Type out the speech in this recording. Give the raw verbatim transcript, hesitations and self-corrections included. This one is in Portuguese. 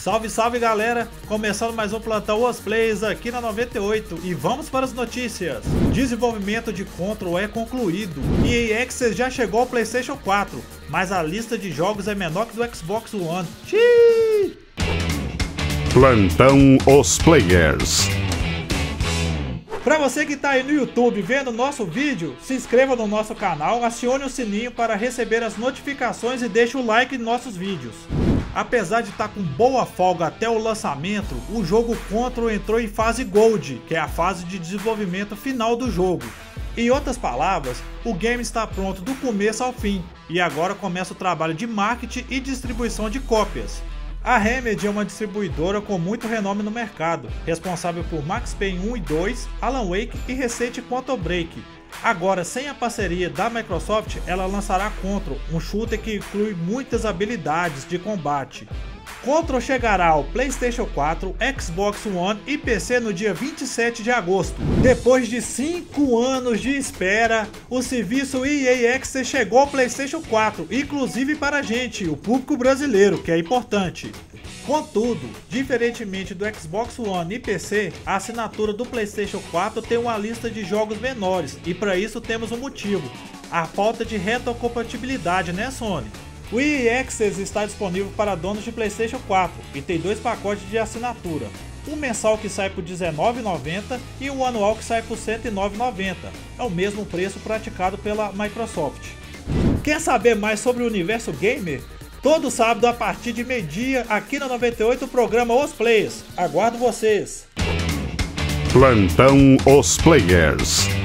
Salve, salve galera, começando mais um Plantão Os Players aqui na noventa e oito e vamos para as notícias. Desenvolvimento de Control é concluído. E A Access já chegou ao PlayStation quatro, mas a lista de jogos é menor que do Xbox One. Xiii! Plantão Os Players. Para você que está aí no YouTube vendo o nosso vídeo, se inscreva no nosso canal, acione o sininho para receber as notificações e deixe o like em nossos vídeos. Apesar de estar com boa folga até o lançamento, o jogo Control entrou em fase Gold, que é a fase de desenvolvimento final do jogo. Em outras palavras, o game está pronto do começo ao fim, e agora começa o trabalho de marketing e distribuição de cópias. A Remedy é uma distribuidora com muito renome no mercado, responsável por Max Payne um e dois, Alan Wake e recente Quantum Break. Agora, sem a parceria da Microsoft, ela lançará Control, um shooter que inclui muitas habilidades de combate. Control chegará ao PlayStation quatro, Xbox One e P C no dia vinte e sete de agosto. Depois de cinco anos de espera, o serviço E A Access chegou ao PlayStation quatro, inclusive para a gente, o público brasileiro, que é importante. Contudo, diferentemente do Xbox One e P C, a assinatura do PlayStation quatro tem uma lista de jogos menores, e para isso temos um motivo: a falta de retrocompatibilidade, né, Sony? O E A Access está disponível para donos de PlayStation quatro e tem dois pacotes de assinatura, um mensal que sai por dezenove reais e noventa centavos e um anual que sai por cento e nove reais e noventa centavos, é o mesmo preço praticado pela Microsoft. Quer saber mais sobre o universo gamer? Todo sábado a partir de meio-dia aqui na noventa e oito, o programa Os Players. Aguardo vocês! Plantão Os Players.